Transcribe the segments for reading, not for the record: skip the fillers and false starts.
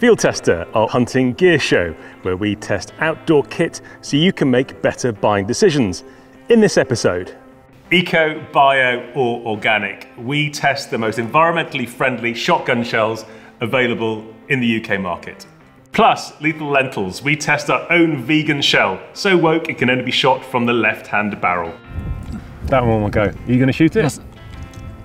Field Tester, our hunting gear show, where we test outdoor kit so you can make better buying decisions. In this episode, eco, bio, or organic, we test the most environmentally friendly shotgun shells available in the UK market. Plus, lethal lentils, we test our own vegan shell, so woke it can only be shot from the left-hand barrel. That one will go. Are you going to shoot it? Yes.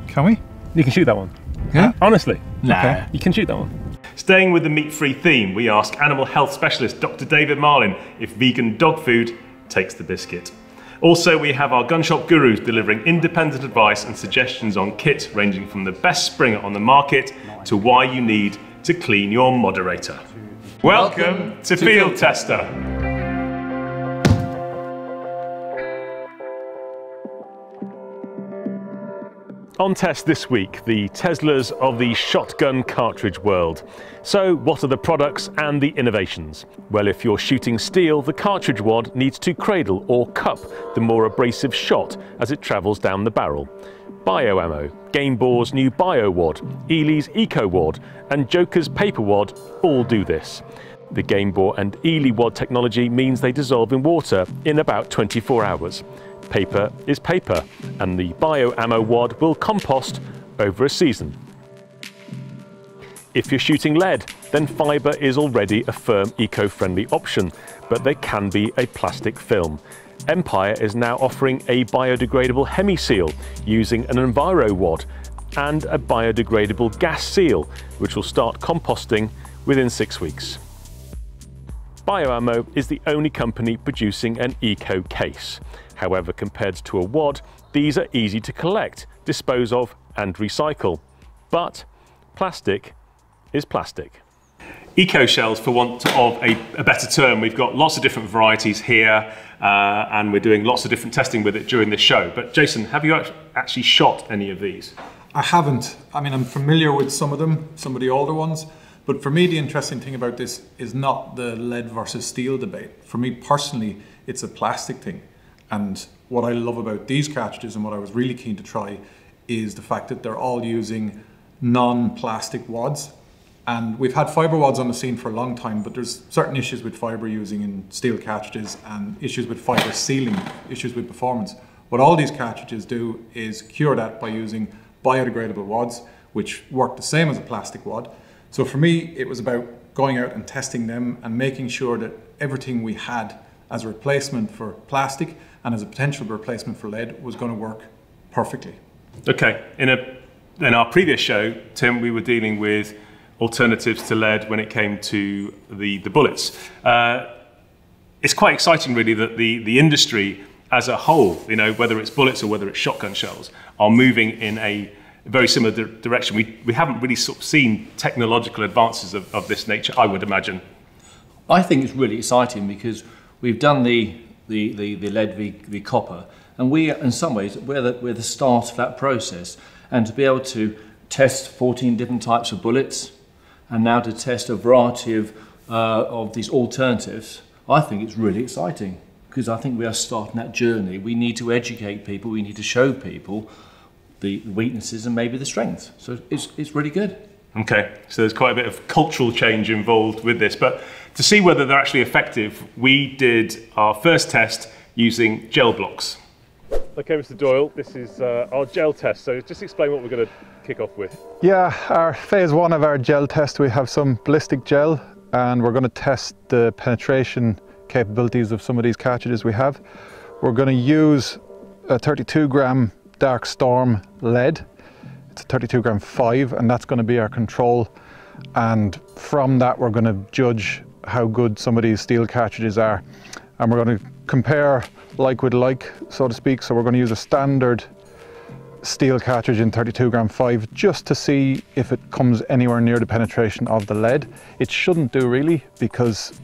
Can we? You can shoot that one. Yeah? Honestly? Nah. Okay. You can shoot that one. Staying with the meat-free theme, we ask animal health specialist Dr. David Marlin if vegan dog food takes the biscuit. Also, we have our gun shop gurus delivering independent advice and suggestions on kit, ranging from the best Springer on the market to why you need to clean your moderator. Welcome to Field Tester. On test this week, the Teslas of the shotgun cartridge world. So what are the products and the innovations? Well, if you're shooting steel, the cartridge wad needs to cradle or cup the more abrasive shot as it travels down the barrel. Bio Ammo, Gamebore's new Bio Wad, Eley's Eco Wad, and Joker's Paper Wad all do this. The Gamebore and Eley Wad technology means they dissolve in water in about 24 hours. Paper is paper, and the Bio Ammo Wad will compost over a season. If you're shooting lead, then fibre is already a firm eco-friendly option, but there can be a plastic film. Empire is now offering a biodegradable hemi-seal using an Enviro Wad and a biodegradable gas seal, which will start composting within 6 weeks. Bio Ammo is the only company producing an eco case. However, compared to a wad, these are easy to collect, dispose of and recycle. But plastic is plastic. Eco shells, for want of a better term, we've got lots of different varieties here and we're doing lots of different testing with it during this show. But Jason, have you actually shot any of these? I haven't. I mean, I'm familiar with some of them, some of the older ones. But for me, the interesting thing about this is not the lead versus steel debate. For me personally, it's a plastic thing. And what I love about these cartridges and what I was really keen to try is the fact that they're all using non-plastic wads. And we've had fiber wads on the scene for a long time, but there's certain issues with fiber using in steel cartridges and issues with fiber sealing, issues with performance. What all these cartridges do is cure that by using biodegradable wads, which work the same as a plastic wad. So for me, it was about going out and testing them and making sure that everything we had as a replacement for plastic and as a potential replacement for lead was going to work perfectly. Okay, in our previous show, Tim, we were dealing with alternatives to lead when it came to the bullets. It's quite exciting really that the industry as a whole, you know, whether it's bullets or whether it's shotgun shells, are moving in a very similar direction. We haven't really sort of seen technological advances of this nature, I would imagine. I think it's really exciting because we've done the lead v copper, and we, in some ways, we're the start of that process. And to be able to test 14 different types of bullets, and now to test a variety of these alternatives, I think it's really exciting, because I think we are starting that journey. We need to educate people, we need to show people the weaknesses and maybe the strengths. So it's really good. Okay, so there's quite a bit of cultural change involved with this, but to see whether they're actually effective, we did our first test using gel blocks. Okay, Mr. Doyle, this is our gel test, so just explain what we're going to kick off with. Yeah, our phase one of our gel test, we have some ballistic gel, and we're going to test the penetration capabilities of some of these cartridges we have. We're going to use a 32 gram Dark Storm lead. It's a 32 gram 5, and that's going to be our control. And from that, we're going to judge how good some of these steel cartridges are. And we're going to compare like with like, so to speak. So we're going to use a standard steel cartridge in 32 gram 5 just to see if it comes anywhere near the penetration of the lead. It shouldn't do really, because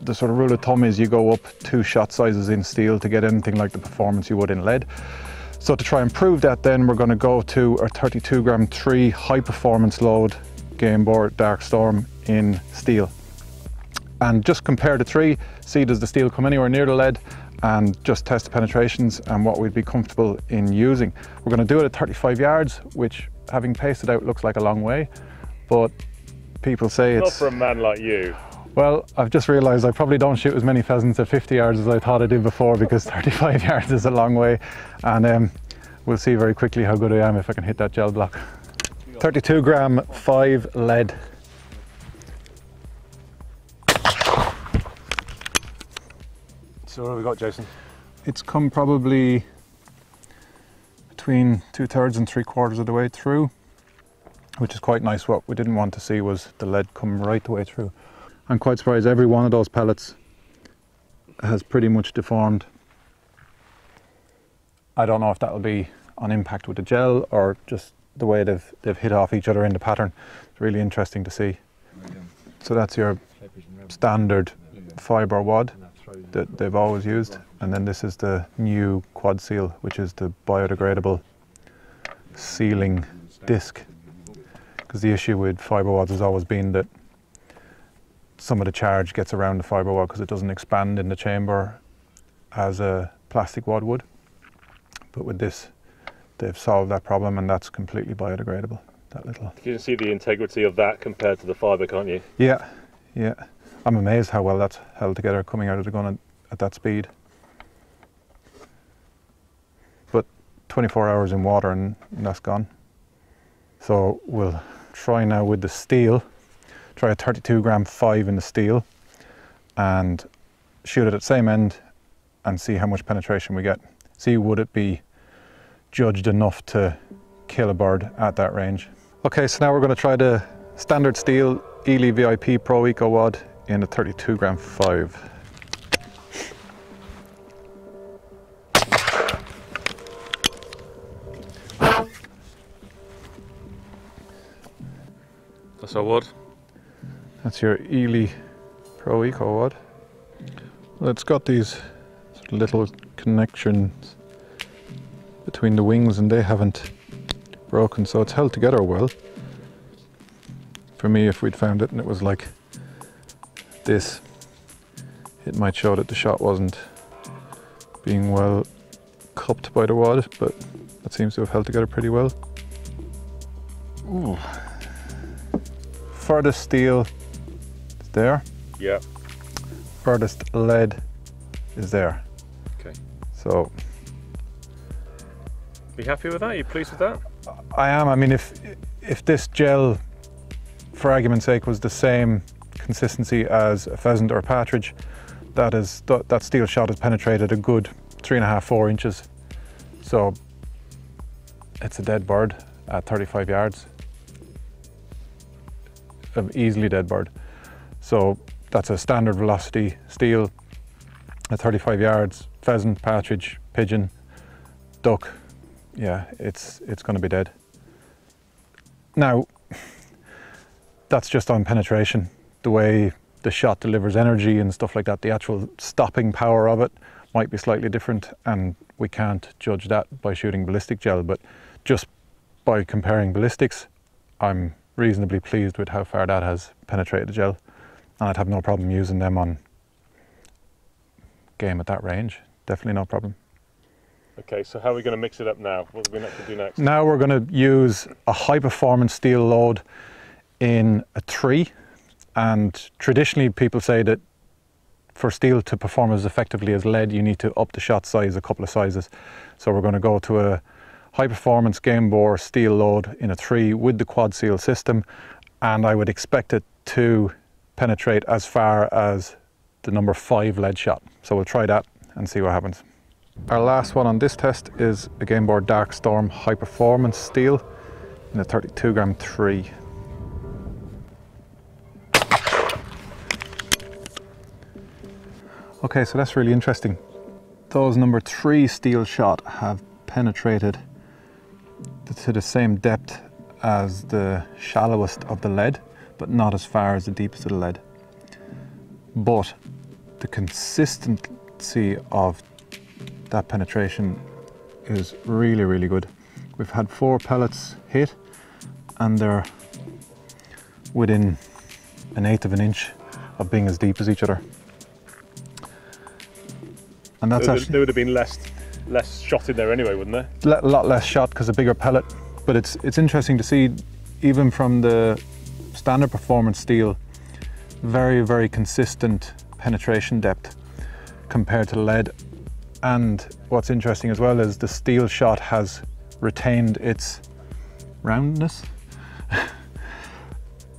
the sort of rule of thumb is you go up 2 shot sizes in steel to get anything like the performance you would in lead. So to try and prove that, then we're going to go to our 32 gram 3 high performance load Gamebore Dark Storm in steel and just compare the 3, see does the steel come anywhere near the lead, and just test the penetrations and what we'd be comfortable in using. We're going to do it at 35 yards, which having paced it out looks like a long way, but people say it's... Not for a man like you. Well, I've just realised I probably don't shoot as many pheasants at 50 yards as I thought I did before, because 35 yards is a long way, and we'll see very quickly how good I am if I can hit that gel block. 32 gram, 5 lead. So what have we got, Jason? It's come probably between 2/3 and 3/4 of the way through, which is quite nice. What we didn't want to see was the lead come right the way through. I'm quite surprised every one of those pellets has pretty much deformed. I don't know if that'll be on impact with the gel or just the way they've hit off each other in the pattern. It's really interesting to see. So that's your standard fibre wad that they've always used, and then this is the new quad seal, which is the biodegradable sealing disc, because the issue with fibre wads has always been that some of the charge gets around the fibre wad because it doesn't expand in the chamber as a plastic wad would. But with this, they've solved that problem, and that's completely biodegradable, that little. You can see the integrity of that compared to the fibre, can't you? Yeah, yeah. I'm amazed how well that's held together coming out of the gun at that speed. But 24 hours in water and that's gone. So we'll try now with the steel, try a 32 gram 5 in the steel and shoot it at the same end and see how much penetration we get. See would it be judged enough to kill a bird at that range. Okay, so now we're going to try the standard steel Eley VIP Pro Eco Wad in a 32 gram 5. That's our wad. That's your Eley Pro Eco Wad. Well, it's got these sort of little connections between the wings, and they haven't broken, so it's held together well. For me, if we'd found it and it was like this, it might show that the shot wasn't being well cupped by the wad, but that seems to have held together pretty well. Ooh. Furthest steel is there. Yeah. Furthest lead is there. Okay. So. Are you happy with that? Are you pleased with that? I am. I mean, if this gel, for argument's sake, was the same consistency as a pheasant or a partridge, that steel shot has penetrated a good 3.5–4 inches, so it's a dead bird at 35 yards, an easily dead bird. So that's a standard velocity steel at 35 yards, pheasant, partridge, pigeon, duck. Yeah, it's going to be dead. Now, that's just on penetration. The way the shot delivers energy and stuff like that, the actual stopping power of it might be slightly different, and we can't judge that by shooting ballistic gel, but just by comparing ballistics, I'm reasonably pleased with how far that has penetrated the gel, and I'd have no problem using them on game at that range. Definitely no problem. Okay, so how are we going to mix it up now? What are we going to do next? Now we're going to use a high-performance steel load in a 3. And traditionally people say that for steel to perform as effectively as lead, you need to up the shot size a couple of sizes. So we're going to go to a high performance Gamebore steel load in a 3 with the quad seal system, and I would expect it to penetrate as far as the number 5 lead shot. So we'll try that and see what happens. Our last one on this test is a Gamebore Dark Storm high performance steel in a 32 gram 3. Okay, so that's really interesting. Those number 3 steel shot have penetrated to the same depth as the shallowest of the lead, but not as far as the deepest of the lead. But the consistency of that penetration is really, really good. We've had 4 pellets hit, and they're within 1/8 of an inch of being as deep as each other. And that's there would have been less shot in there anyway, wouldn't there? A lot less shot because a bigger pellet. But it's interesting to see, even from the standard performance steel, very, very consistent penetration depth compared to lead. And what's interesting as well is the steel shot has retained its roundness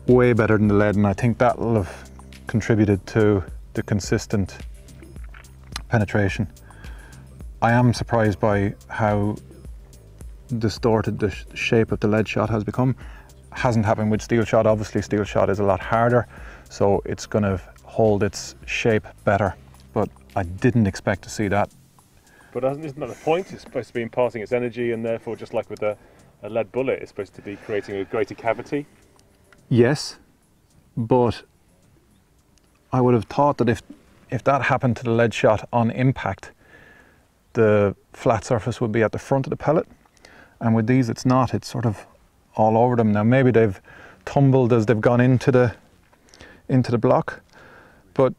way better than the lead, and I think that'll have contributed to the consistent penetration. I am surprised by how distorted the shape of the lead shot has become. Hasn't happened with steel shot. Obviously steel shot is a lot harder, so it's going to hold its shape better, but I didn't expect to see that. But isn't that the point? It's supposed to be imparting its energy, and therefore, just like with a lead bullet, it's supposed to be creating a greater cavity? Yes, but I would have thought that if that happened to the lead shot on impact, the flat surface would be at the front of the pellet, and with these it's not. It's sort of all over them. Now maybe they've tumbled as they've gone into the block, but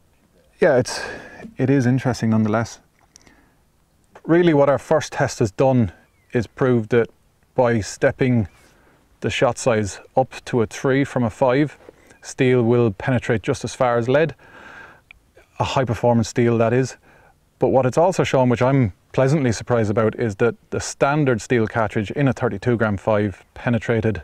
yeah, it is interesting nonetheless. Really what our first test has done is proved that by stepping the shot size up to a 3 from a 5, steel will penetrate just as far as lead, a high performance steel that is. But what it's also shown, which I'm pleasantly surprised about, is that the standard steel cartridge in a 32 gram 5 penetrated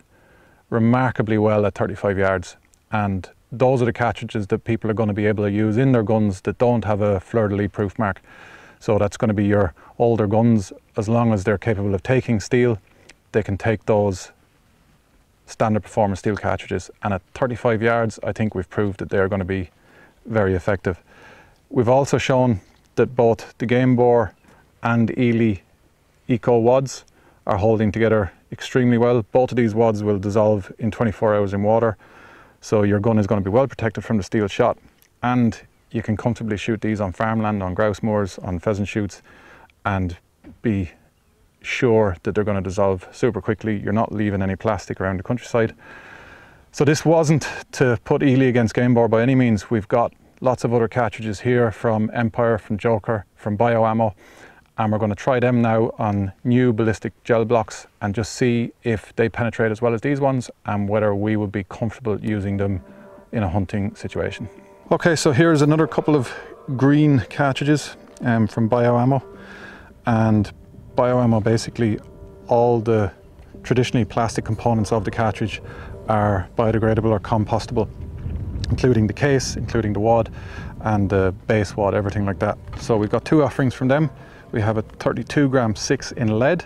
remarkably well at 35 yards. And those are the cartridges that people are going to be able to use in their guns that don't have a fleur-de-lis proof mark. So that's going to be your older guns. As long as they're capable of taking steel, they can take those standard performance steel cartridges. And at 35 yards, I think we've proved that they're going to be very effective. We've also shown that both the Gamebore and Eley Eco wads are holding together extremely well. Both of these wads will dissolve in 24 hours in water, so your gun is going to be well protected from the steel shot, and you can comfortably shoot these on farmland, on grouse moors, on pheasant shoots, and be sure that they're going to dissolve super quickly. You're not leaving any plastic around the countryside. So this wasn't to put Eley against Gamebore by any means. We've got lots of other cartridges here from Empire, from Joker, from Bio Ammo, and we're going to try them now on new ballistic gel blocks and just see if they penetrate as well as these ones and whether we would be comfortable using them in a hunting situation. Okay, so here's another couple of green cartridges from Bio Ammo. And Bio Ammo, basically all the traditionally plastic components of the cartridge are biodegradable or compostable, including the case, including the wad and the base wad, everything like that. So we've got two offerings from them. We have a 32 gram 6 in lead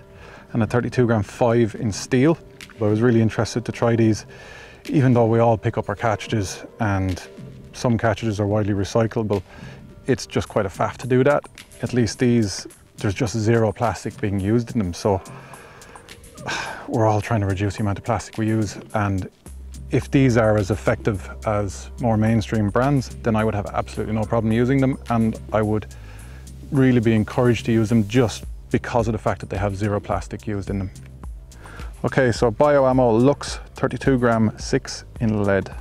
and a 32 gram 5 in steel. I was really interested to try these, even though we all pick up our cartridges and some cartridges are widely recyclable. It's just quite a faff to do that. At least these, there's just zero plastic being used in them. So we're all trying to reduce the amount of plastic we use. And if these are as effective as more mainstream brands, then I would have absolutely no problem using them, and I would really be encouraged to use them just because of the fact that they have zero plastic used in them. Okay, so Bio Ammo Lux 32 gram 6 in lead.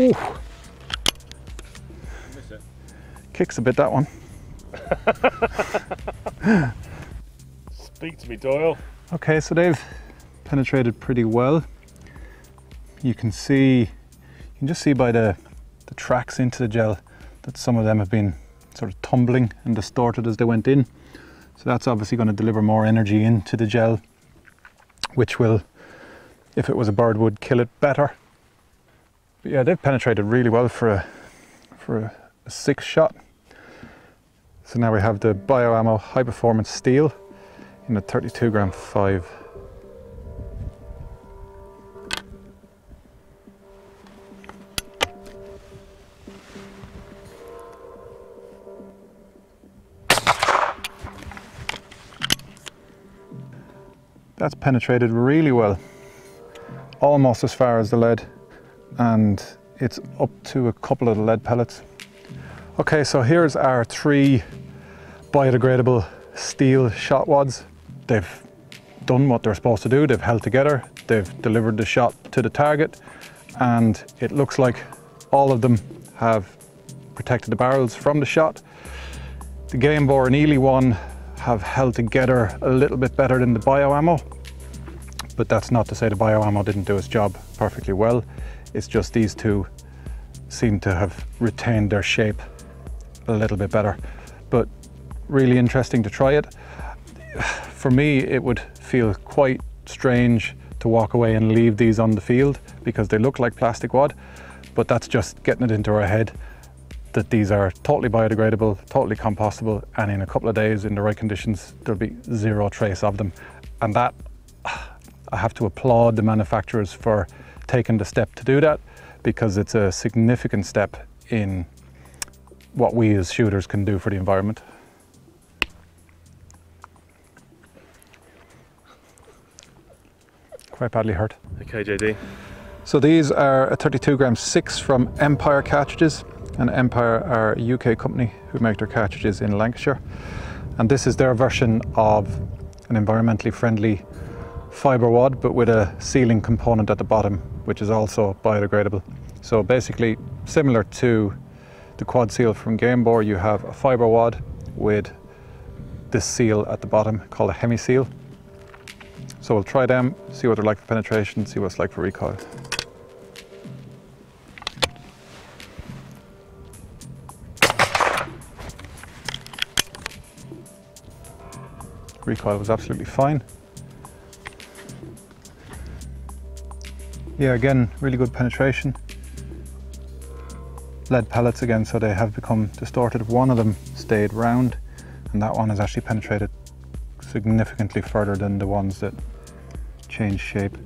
Ooh. Kicks a bit, that one. Speak to me, Doyle. Okay, so they've penetrated pretty well. You can see, you can just see by the tracks into the gel that some of them have been sort of tumbling and distorted as they went in. So that's obviously going to deliver more energy into the gel, which will, if it was a bird, would kill it better. But yeah, they've penetrated really well for a 6 shot. So now we have the Bio Ammo high performance steel in a 32 gram 5. That's penetrated really well, almost as far as the lead, and it's up to a couple of the lead pellets. Okay, so here's our 3 biodegradable steel shot wads. They've done what they're supposed to do. They've held together, they've delivered the shot to the target, and it looks like all of them have protected the barrels from the shot. The Gamebore and Eley one have held together a little bit better than the Bio Ammo, but that's not to say the Bio Ammo didn't do its job perfectly well. It's just these two seem to have retained their shape a little bit better, but really interesting to try it. For me, it would feel quite strange to walk away and leave these on the field because they look like plastic wad, but that's just getting it into our head that these are totally biodegradable, totally compostable, and in a couple of days in the right conditions, there'll be zero trace of them. And that, I have to applaud the manufacturers for taking the step to do that, because it's a significant step in what we as shooters can do for the environment. Quite badly hurt. Okay, JD. So these are a 32 gram 6 from Empire Cartridges, and Empire are a UK company who make their cartridges in Lancashire. And this is their version of an environmentally friendly fiber wad, but with a sealing component at the bottom, which is also biodegradable. So basically, similar to the quad seal from Gamebore, you have a fiber wad with this seal at the bottom called a hemi seal. So we'll try them, see what they're like for penetration, see what it's like for recoil. Recoil was absolutely fine. Yeah, again, really good penetration. Lead pellets again, so they have become distorted. One of them stayed round, and that one has actually penetrated significantly further than the ones that change shape.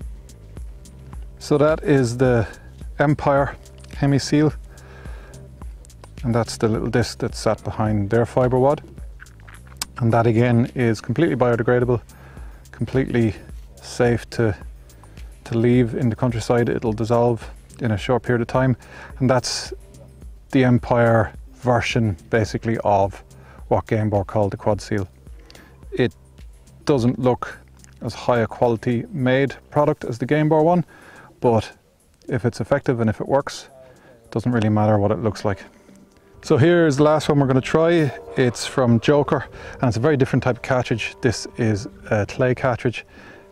So that is the Empire Hemi Seal, and that's the little disc that's sat behind their fiber wad. And that again is completely biodegradable, completely safe to leave in the countryside. It'll dissolve in a short period of time. And that's the Empire version basically of what Gamebore called the quad seal. It doesn't look as high a quality made product as the Gamebore one, but if it's effective and if it works, it doesn't really matter what it looks like. So here's the last one we're going to try. It's from Joker, and it's a very different type of cartridge. This is a clay cartridge.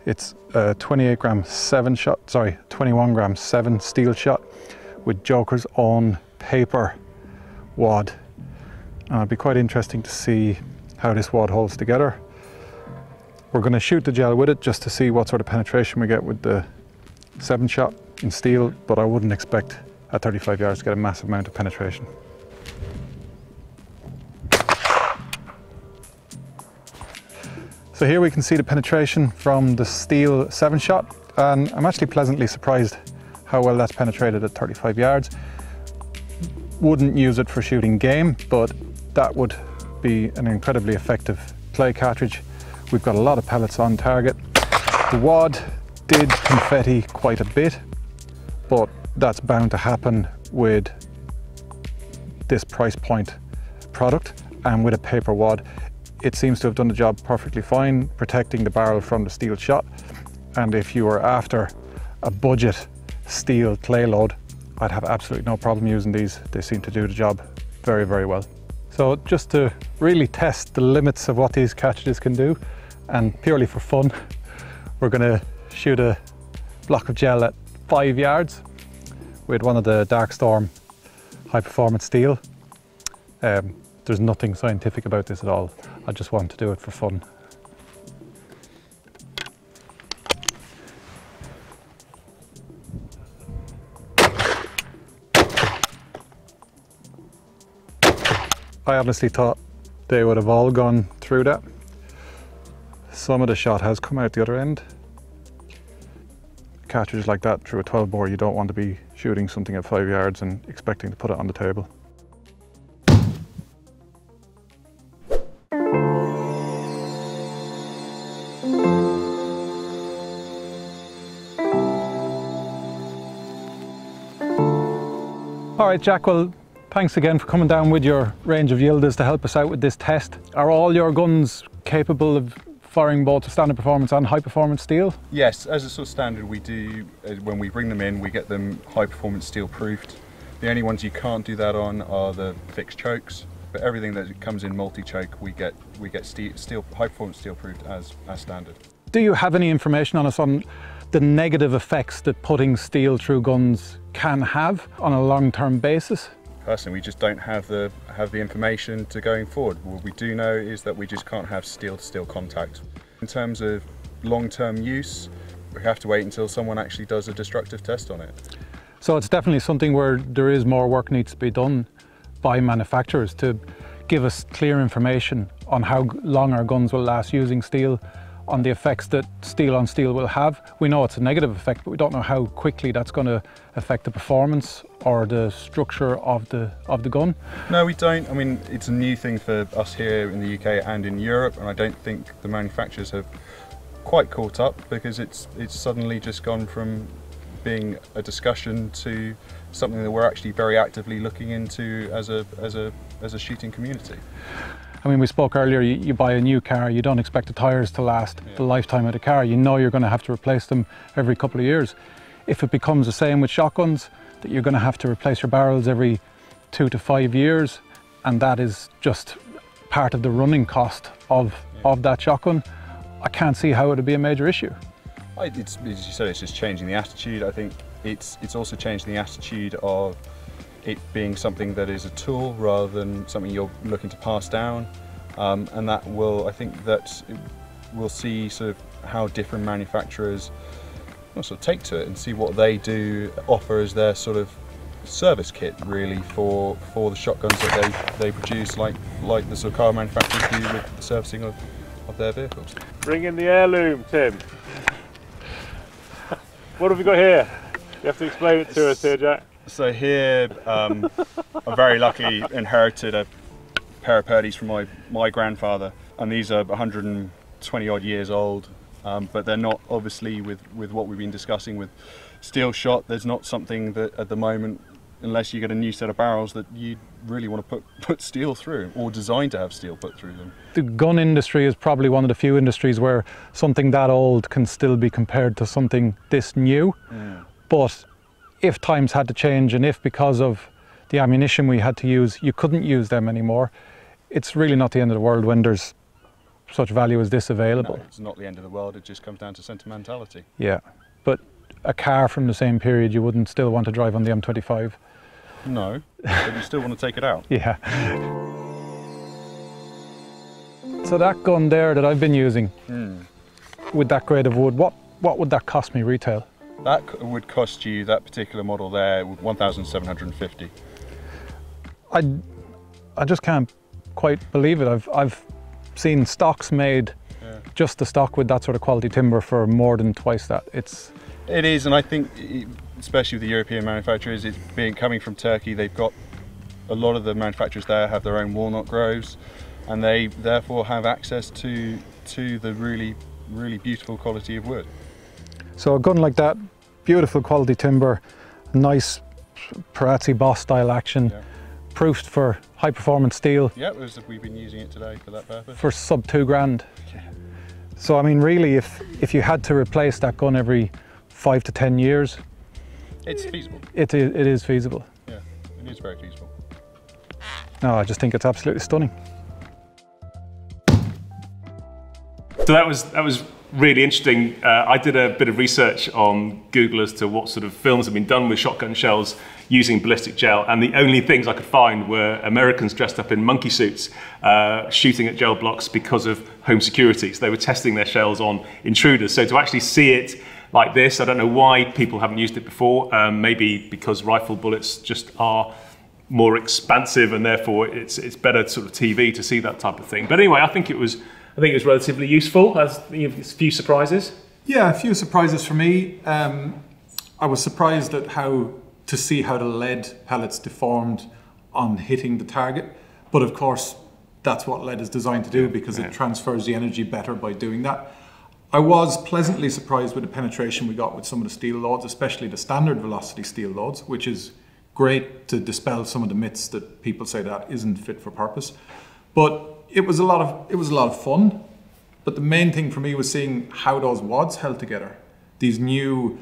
It's a 21 gram 7 steel shot with Joker's own paper wad. It'll be quite interesting to see how this wad holds together. We're going to shoot the gel with it just to see what sort of penetration we get with the 7 shot in steel, but I wouldn't expect at 35 yards to get a massive amount of penetration. So here we can see the penetration from the steel 7 shot, and I'm actually pleasantly surprised how well that's penetrated at 35 yards. Wouldn't use it for shooting game, but that would be an incredibly effective clay cartridge. We've got a lot of pellets on target. The wad did confetti quite a bit, but that's bound to happen with this price point product and with a paper wad. It seems to have done the job perfectly fine, protecting the barrel from the steel shot. And if you were after a budget steel clay load, I'd have absolutely no problem using these. They seem to do the job very, very well. So just to really test the limits of what these cartridges can do, and purely for fun, we're gonna shoot a block of gel at 5 yards with one of the Dark Storm high performance steel. There's nothing scientific about this at all. I just want to do it for fun. I honestly thought they would have all gone through that. Some of the shot has come out the other end. Cartridges like that through a 12 bore, you don't want to be shooting something at 5 yards and expecting to put it on the table. All right, Jack, well, thanks again for coming down with your range of Yildiz to help us out with this test. Are all your guns capable of firing both to standard performance and high performance steel? Yes, as a sort of standard we do, when we bring them in, we get them high performance steel proofed. The only ones you can't do that on are the fixed chokes. but everything that comes in multi-choke, we get steel, high-performance steel proofed as standard. Do you have any information on us on the negative effects that putting steel through guns can have on a long-term basis? Personally, we just don't have the information to going forward. What we do know is that we just can't have steel-to-steel contact. In terms of long-term use, we have to wait until someone actually does a destructive test on it. So it's definitely something where there is more work needs to be done by manufacturers to give us clear information on how long our guns will last using steel, on the effects that steel on steel will have. We know it's a negative effect, but we don't know how quickly that's going to affect the performance or the structure of the gun. No, we don't. I mean, it's a new thing for us here in the UK and in Europe, and I don't think the manufacturers have quite caught up, because it's suddenly just gone from being a discussion to something that we're actually very actively looking into as a shooting community. I mean, we spoke earlier, you buy a new car, you don't expect the tires to last the lifetime of the car. You know you're going to have to replace them every couple of years. If it becomes the same with shotguns, that you're going to have to replace your barrels every 2 to 5 years, and that is just part of the running cost of that shotgun, I can't see how it would be a major issue. It's, as you said, it's just changing the attitude. I think it's also changing the attitude of it being something that is a tool rather than something you're looking to pass down, and that will, I think that we'll see sort of how different manufacturers sort of take to it and see what they do offer as their sort of service kit really for the shotguns that they produce, like the sort of car manufacturers do with the servicing of their vehicles. Bring in the heirloom, Tim. What have we got here? You have to explain it to us here, Jack. So here, I very luckily inherited a pair of Purdeys from my grandfather, and these are 120 odd years old, but they're not, obviously, with what we've been discussing with steel shot, there's not something that at the moment, unless you get a new set of barrels, that you really want to put steel through, or designed to have steel put through them. The gun industry is probably one of the few industries where something that old can still be compared to something this new, but if times had to change, and if because of the ammunition we had to use, you couldn't use them anymore, it's really not the end of the world when there's such value as this available. No, it's not the end of the world, it just comes down to sentimentality. Yeah, but a car from the same period, you wouldn't still want to drive on the M25. No, but you still want to take it out. Yeah. So that gun there that I've been using, with that grade of wood, what would that cost me retail? That would cost you, that particular model there, $1,750. I just can't quite believe it. I've seen stocks made, just the stock with that sort of quality timber for more than twice that. It is, and I think, especially with the European manufacturers, it's coming from Turkey, they've got, a lot of the manufacturers there have their own walnut groves, and they therefore have access to the really, really beautiful quality of wood. So a gun like that, beautiful quality timber, nice Perazzi boss style action, proofed for high performance steel. Yeah, we've been using it today for that purpose. For sub $2 grand. Yeah. So I mean, really, if you had to replace that gun every 5 to 10 years, it's feasible. It is feasible. Yeah, it is very feasible. No, I just think it's absolutely stunning. So that was really interesting. I did a bit of research on Google as to what sort of films have been done with shotgun shells using ballistic gel, and the only things I could find were Americans dressed up in monkey suits shooting at gel blocks because of home security. So they were testing their shells on intruders. So to actually see it like this, I don't know why people haven't used it before. Maybe because rifle bullets just are more expansive, and therefore it's better sort of TV to see that type of thing. But anyway, I think it was relatively useful. As a few surprises. Yeah, a few surprises for me. I was surprised at how the lead pellets deformed on hitting the target, but of course that's what lead is designed to do, because it transfers the energy better by doing that. I was pleasantly surprised with the penetration we got with some of the steel loads, especially the standard velocity steel loads, which is great to dispel some of the myths that people say that isn't fit for purpose. But it was a lot of fun, but the main thing for me was seeing how those wads held together. These new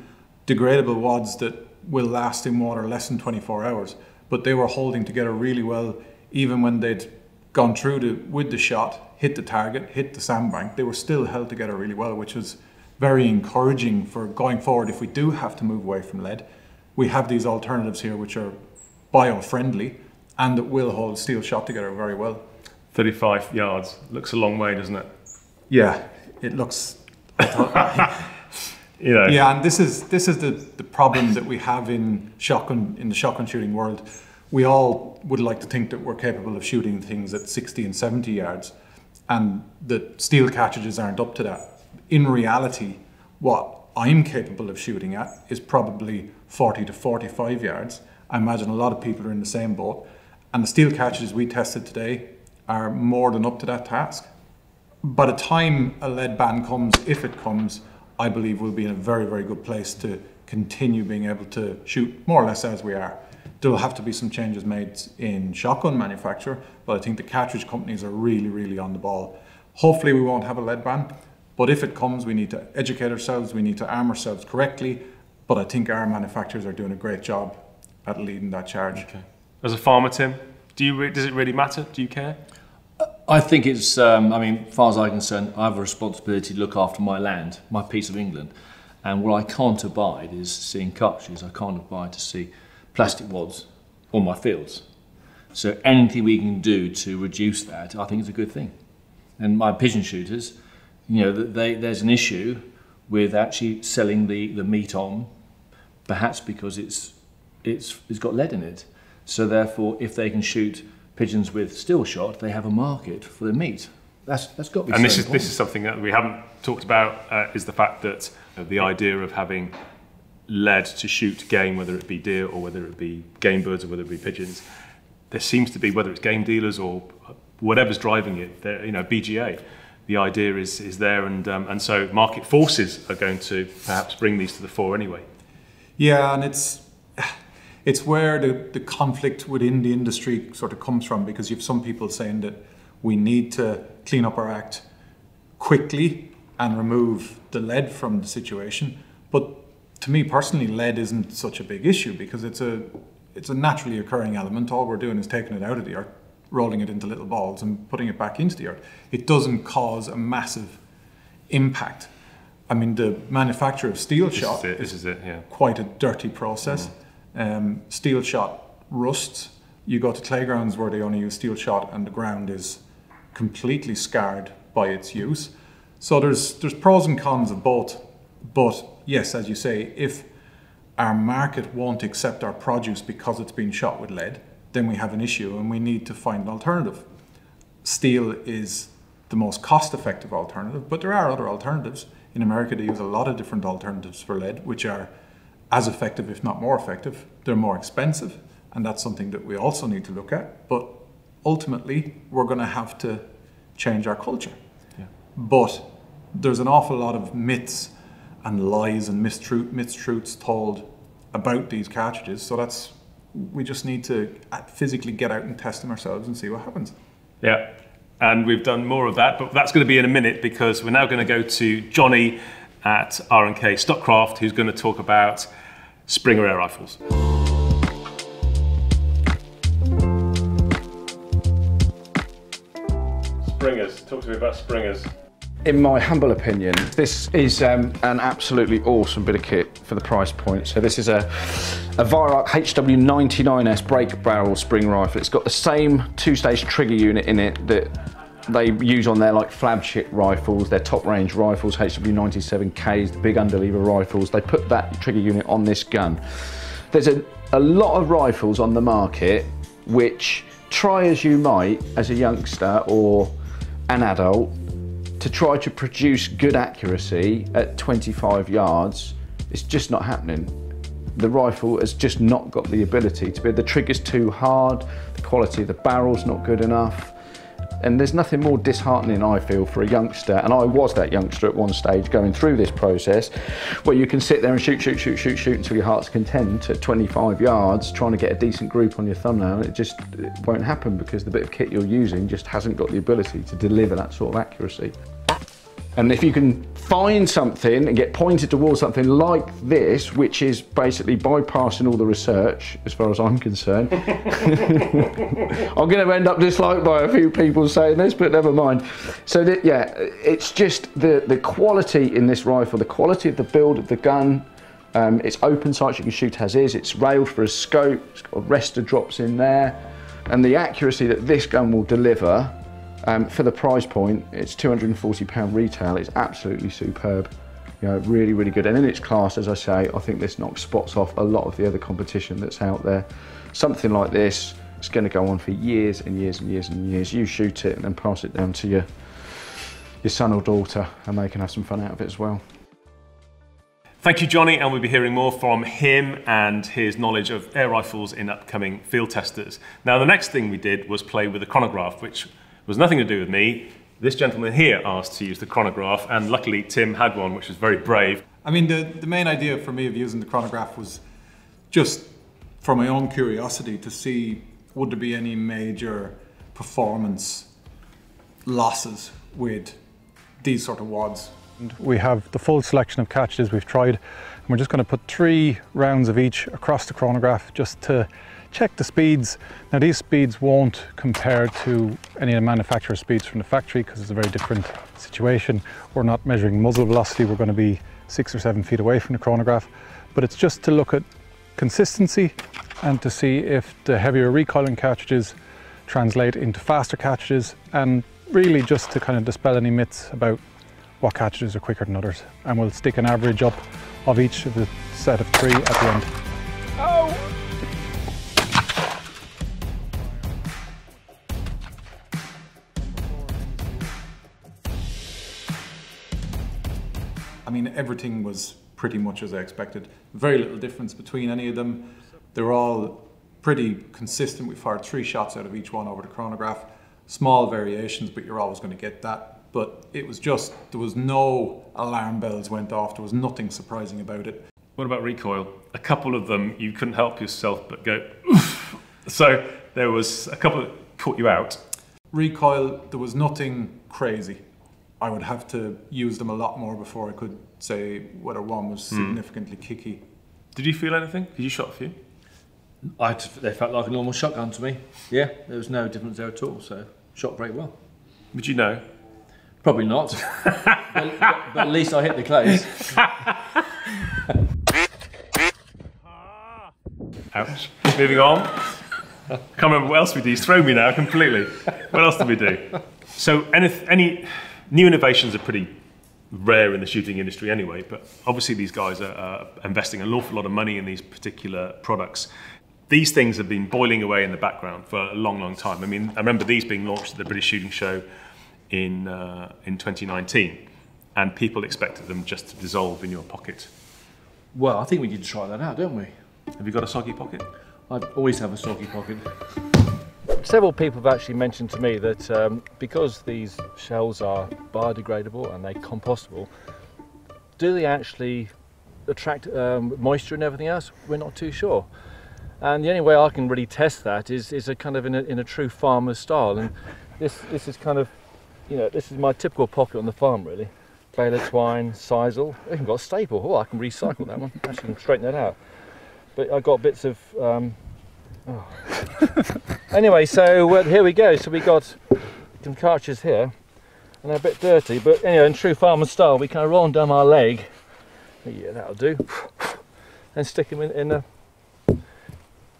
degradable wads that will last in water less than 24 hours, but they were holding together really well even when they'd gone through with the shot, hit the target, hit the sandbank, they were still held together really well, which was very encouraging for going forward. If we do have to move away from lead, we have these alternatives here which are bio-friendly and that will hold steel shot together very well. 35 yards, looks a long way, doesn't it? Yeah, it looks... You know. Yeah, and this is the problem that we have in the shotgun shooting world. We all would like to think that we're capable of shooting things at 60 and 70 yards, and the steel cartridges aren't up to that. In reality, what I'm capable of shooting at is probably 40 to 45 yards. I imagine a lot of people are in the same boat, and the steel cartridges we tested today are more than up to that task. By the time a lead ban comes, if it comes, I believe we'll be in a very, very good place to continue being able to shoot more or less as we are. There'll have to be some changes made in shotgun manufacture, but I think the cartridge companies are really, really on the ball. Hopefully we won't have a lead ban, but if it comes, we need to educate ourselves, we need to arm ourselves correctly, but I think our manufacturers are doing a great job at leading that charge. Okay. As a farmer, Tim, does it really matter? Do you care? I think it's, I mean, as far as I'm concerned, I have a responsibility to look after my land, my piece of England. And what I can't abide is seeing cartridges. I can't abide to see plastic wads on my fields. So anything we can do to reduce that, I think is a good thing. And my pigeon shooters, you know, there's an issue with actually selling the meat on, perhaps because it's got lead in it. So therefore, if they can shoot pigeons with steel shot, they have a market for the meat. That's got to be. And this is something that we haven't talked about, is the fact that the idea of having lead to shoot game, whether it be deer or whether it be game birds or whether it be pigeons, there seems to be, whether it's game dealers or whatever's driving it, you know, BGA, the idea is there, and so market forces are going to perhaps bring these to the fore anyway. Yeah, and it's where the conflict within the industry sort of comes from, because you have some people saying that we need to clean up our act quickly and remove the lead from the situation. But to me personally, lead isn't such a big issue because it's a naturally occurring element. All we're doing is taking it out of the earth, rolling it into little balls and putting it back into the earth. It doesn't cause a massive impact. I mean, the manufacture of steel shot is yeah, quite a dirty process. Mm. Steel shot rusts. You go to playgrounds where they only use steel shot and the ground is completely scarred by its use. So there's pros and cons of both. But yes, as you say, if our market won't accept our produce because it's been shot with lead, then we have an issue and we need to find an alternative. Steel is the most cost-effective alternative, but there are other alternatives. In America, they use a lot of different alternatives for lead, which are as effective, if not more effective. They're more expensive, and that's something that we also need to look at. But ultimately, we're going to have to change our culture. Yeah. But there's an awful lot of myths and lies and mistruths told about these cartridges. So that's, we just need to physically get out and test them ourselves and see what happens. Yeah, and we've done more of that, but that's going to be in a minute because we're now going to go to Johnny at R&K Stockcraft, who's going to talk about Springer air rifles. Springers, talk to me about Springers. In my humble opinion, this is an absolutely awesome bit of kit for the price point. So this is a Vyrac HW-99S break barrel spring rifle. It's got the same two-stage trigger unit in it that they use on their like flagship rifles, their top range rifles, HW 97Ks, the big underlever rifles. They put that trigger unit on this gun. There's a lot of rifles on the market which try as you might as a youngster or an adult to try to produce good accuracy at 25 yards. It's just not happening. The rifle has just not got the ability to be, the trigger's too hard, the quality of the barrel's not good enough. And there's nothing more disheartening, I feel, for a youngster, and I was that youngster at one stage going through this process, where you can sit there and shoot until your heart's content at 25 yards, trying to get a decent group on your thumbnail, and it won't happen because the bit of kit you're using just hasn't got the ability to deliver that sort of accuracy. And if you can find something and get pointed towards something like this, which is basically bypassing all the research, as far as I'm concerned, I'm going to end up disliked by a few people saying this, but never mind. So that, yeah, it's just the quality in this rifle, the quality of the build of the gun. It's open sights, you can shoot as is, it's railed for a scope, it's got arrestor drops in there, and the accuracy that this gun will deliver for the price point, it's £240 retail, it's absolutely superb, you know, really, really good. And in its class, as I say, I think this knocks spots off a lot of the other competition that's out there. Something like this, it's going to go on for years and years and years and years. You shoot it and then pass it down to your son or daughter, and they can have some fun out of it as well. Thank you, Johnny, and we'll be hearing more from him and his knowledge of air rifles in upcoming Field Testers. Now, the next thing we did was play with a chronograph, which was nothing to do with me. This gentleman here asked to use the chronograph, and luckily Tim had one, which was very brave. I mean, the main idea for me of using the chronograph was just for my own curiosity to see, would there be any major performance losses with these sort of wads? We have the full selection of cartridges we've tried, and we're just going to put 3 rounds of each across the chronograph just to check the speeds. Now, these speeds won't compare to any of the manufacturer's speeds from the factory because it's a very different situation. We're not measuring muzzle velocity, we're going to be 6 or 7 feet away from the chronograph, but it's just to look at consistency and to see if the heavier recoiling cartridges translate into faster cartridges, and really just to kind of dispel any myths about what cartridges are quicker than others. And we'll stick an average up of each of the set of 3 at the end. Oh. I mean, everything was pretty much as I expected. Very little difference between any of them. They're all pretty consistent. We fired 3 shots out of each one over the chronograph. Small variations, but you're always going to get that. But it was just, there was no alarm bells went off, there was nothing surprising about it. What about recoil? A couple of them, you couldn't help yourself but go, oof. So there was a couple that caught you out. Recoil, there was nothing crazy. I would have to use them a lot more before I could say whether one was significantly kicky. Did you feel anything? Did you shot a few? They felt like a normal shotgun to me. Yeah, there was no difference there at all, so shot very well. Would you know? Probably not, but at least I hit the clays. Ouch. Moving on. Can't remember what else we did. He's thrown me now completely. What else did we do? So any new innovations are pretty rare in the shooting industry anyway, but obviously these guys are investing an awful lot of money in these particular products. These things have been boiling away in the background for a long, long time. I mean, I remember these being launched at the British Shooting Show in 2019, and people expected them just to dissolve in your pocket. Well, I think we need to try that out, don't we? Have you got a soggy pocket? I always have a soggy pocket. Several people have actually mentioned to me that because these shells are biodegradable and they're compostable, do they actually attract moisture and everything else? We're not too sure. And the only way I can really test that is a kind of in a true farmer's style. And this is kind of, you know, this is my typical pocket on the farm, really. Baler twine, sisal, I've even got a staple. Oh, I can recycle that one. Actually, I can straighten that out. But I've got bits of, Anyway, so here we go. So we got some cartridges here, and they're a bit dirty, but anyway, in true farmer style, we kind of roll them down our leg. Yeah, that'll do. And stick them in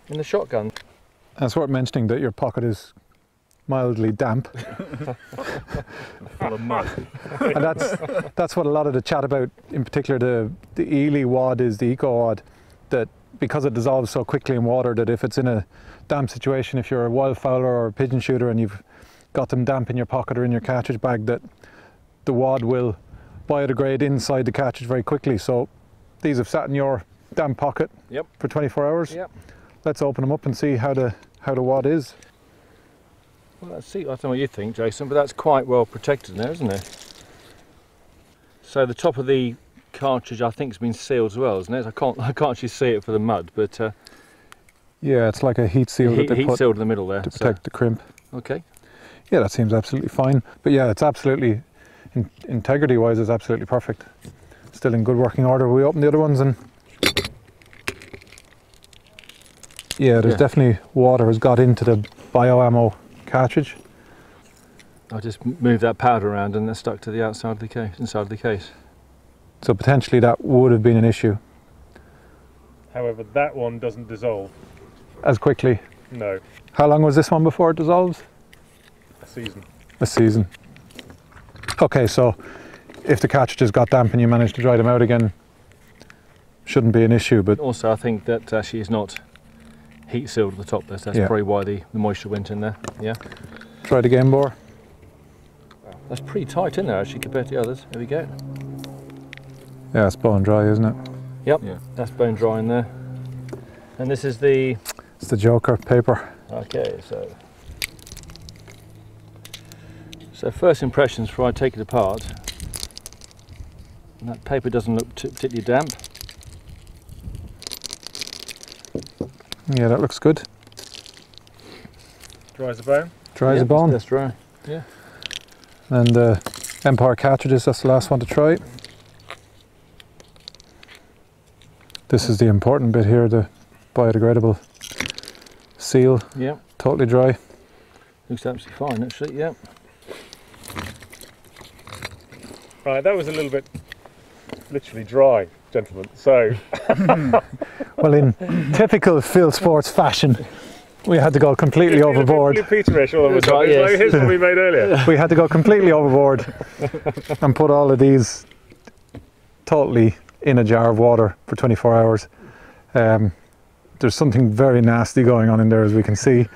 the shotgun. That's worth mentioning that your pocket is mildly damp. Full of mud. And that's what a lot of the chat about, in particular the Eley wad, is the eco wad, that because it dissolves so quickly in water, that if it's in a damp situation, if you're a wildfowler or a pigeon shooter and you've got them damp in your pocket or in your cartridge bag, that the wad will biodegrade inside the cartridge very quickly. So these have sat in your damp pocket for 24 hours. Let's open them up and see how the wad is. Well, let's see. I don't know what you think, Jason, but that's quite well protected now, isn't it? So the top of the cartridge, I think, has been sealed as well, isn't it? I can't actually see it for the mud, but yeah, it's like a heat seal that they put sealed in the middle there to protect the crimp. Okay. Yeah, that seems absolutely fine. But yeah, it's absolutely integrity wise is absolutely perfect. Still in good working order. We opened the other ones and yeah, there's definitely water has got into the Bio Ammo cartridge. I just moved that powder around and that's stuck to the outside of the case, inside of the case. So potentially that would have been an issue. However, that one doesn't dissolve. As quickly? No. How long was this one before it dissolves? A season. A season. Okay, so if the cartridges got damp and you managed to dry them out again, shouldn't be an issue. But also I think that actually is not heat sealed at the top there, so that's probably why the moisture went in there. Yeah. Try the Gamebore. That's pretty tight in there actually compared to the others. There we go. Yeah, that's bone dry, isn't it? Yep, yeah. That's bone dry in there. And this is the... It's the Joker paper. Okay, so... So first impressions before I take it apart. And that paper doesn't look particularly damp. Yeah, that looks good. Dry as a bone? Dry as a bone. That's dry, yeah. And the Empire Cartridges, that's the last one to try. This is the important bit here, the biodegradable seal. Yeah. Totally dry. Looks absolutely fine actually, yeah. Right, that was a little bit literally dry, gentlemen, so... Well, in typical Field Sports fashion, we had to go completely overboard. Peterish all of a sudden. It's like his one we made earlier. We had to go completely overboard and put all of these totally in a jar of water for 24 hours. There's something very nasty going on in there, as we can see.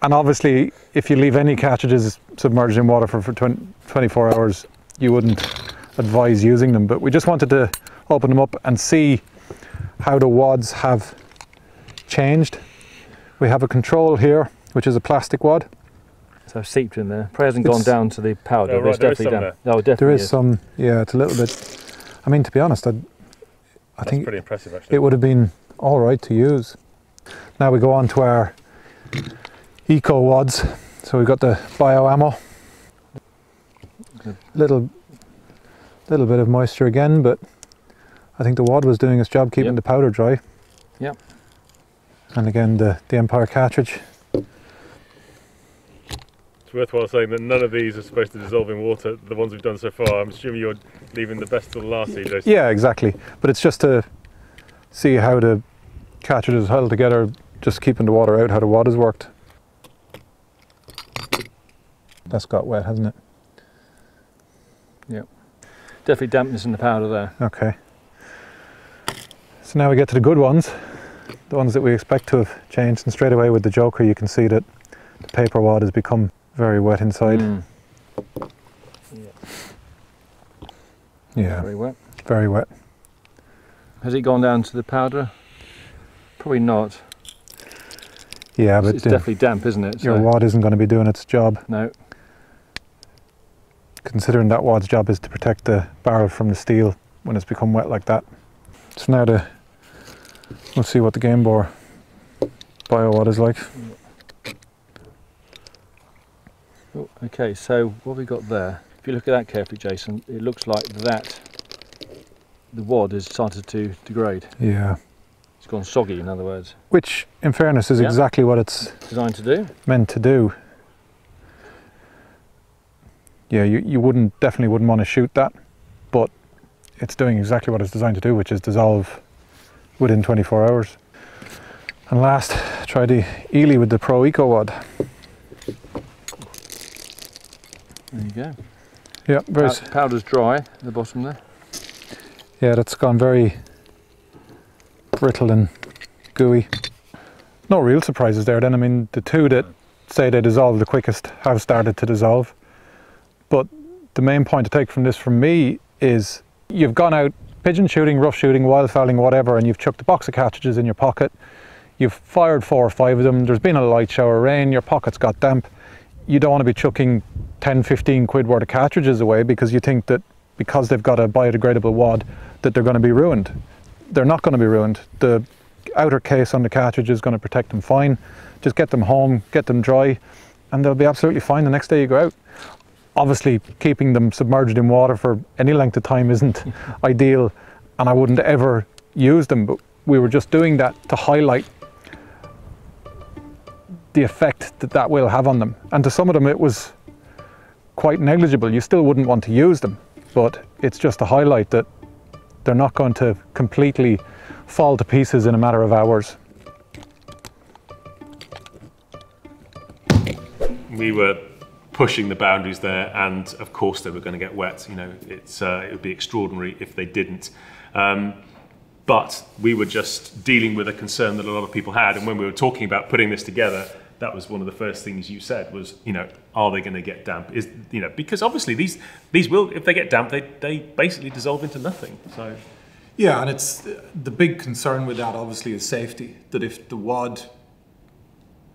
And obviously, if you leave any cartridges submerged in water for 24 hours, you wouldn't advise using them. But we just wanted to open them up and see how the wads have changed. We have a control here, which is a plastic wad. So I've seeped in there. Probably hasn't gone down to the powder. No, right, it's definitely down. No, definitely there is some. Yeah, it's a little bit. I mean, to be honest, I think pretty impressive, actually. It would have been all right to use. Now we go on to our eco wads. So we've got the Bio Ammo. Little bit of moisture again, but I think the wad was doing its job keeping the powder dry. Yep. And again, the Empire cartridge. It's worthwhile saying that none of these are supposed to dissolve in water, the ones we've done so far. I'm assuming you're leaving the best to the last, EJ. Yeah, exactly. But it's just to see how the cartridge is held together, just keeping the water out, how the wad has worked. That's got wet, hasn't it? Yeah. Definitely dampness in the powder there. Okay. So now we get to the good ones. The ones that we expect to have changed, and straight away with the Joker you can see that the paper wad has become very wet inside. Mm. Yeah. Very wet. Very wet. Has it gone down to the powder? Probably not. Yeah, but... It's definitely damp, isn't it? Your wad isn't going to be doing its job. No. Considering that wad's job is to protect the barrel from the steel when it's become wet like that. So now the... We'll see what the Gamebore bio wad is like. Oh, okay, so what have we got there? If you look at that carefully, Jason, it looks like that the wad has started to degrade. Yeah. It's gone soggy, in other words. Which, in fairness, is exactly what it's designed to do. Meant to do. Yeah, you wouldn't definitely want to shoot that, but it's doing exactly what it's designed to do, which is dissolve within 24 hours. And last, try the Eley with the Pro Eco Wad. There you go. Yeah, very... Powder's dry at the bottom there. Yeah, that's gone very brittle and gooey. No real surprises there then. I mean, the two that say they dissolve the quickest have started to dissolve. But the main point to take from this from me is you've gone out pigeon shooting, rough shooting, wildfowling, whatever, and you've chucked a box of cartridges in your pocket, you've fired 4 or 5 of them, there's been a light shower of rain, your pocket's got damp, you don't want to be chucking 10-15 quid worth of cartridges away because you think that because they've got a biodegradable wad that they're going to be ruined. They're not going to be ruined. The outer case on the cartridge is going to protect them fine. Just get them home, get them dry, and they'll be absolutely fine the next day you go out. Obviously, keeping them submerged in water for any length of time isn't ideal, and I wouldn't ever use them, but we were just doing that to highlight the effect that that will have on them. And to some of them it was quite negligible. You still wouldn't want to use them, but it's just to highlight that they're not going to completely fall to pieces in a matter of hours. We were pushing the boundaries there, and of course they were going to get wet. You know, it's it would be extraordinary if they didn't. But we were just dealing with a concern that a lot of people had, and when we were talking about putting this together, that was one of the first things you said was, you know, are they going to get damp? Is, you know, because obviously these will, if they get damp, they basically dissolve into nothing. So yeah, and it's the big concern with that obviously is safety. That if the wad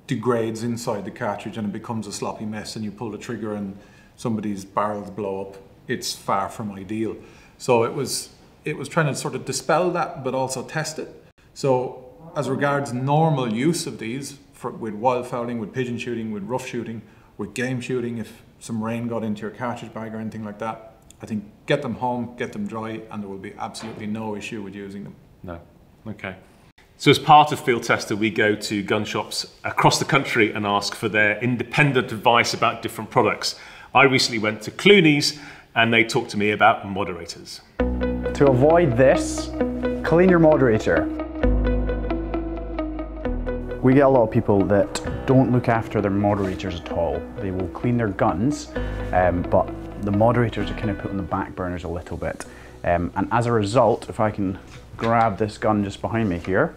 degrades inside the cartridge and it becomes a sloppy mess, and you pull the trigger and somebody's barrels blow up, it's far from ideal. So it was trying to sort of dispel that, but also test it. So as regards normal use of these, with wildfowling, with pigeon shooting, with rough shooting, with game shooting, if some rain got into your cartridge bag or anything like that, I think get them home, get them dry, and there will be absolutely no issue with using them. No. Okay. So as part of Field Tester, we go to gun shops across the country and ask for their independent advice about different products. I recently went to Cluny's and they talked to me about moderators. To avoid this, clean your moderator. We get a lot of people that don't look after their moderators at all. They will clean their guns, but the moderators are kind of put on the back burners a little bit. And as a result, if I can grab this gun just behind me here,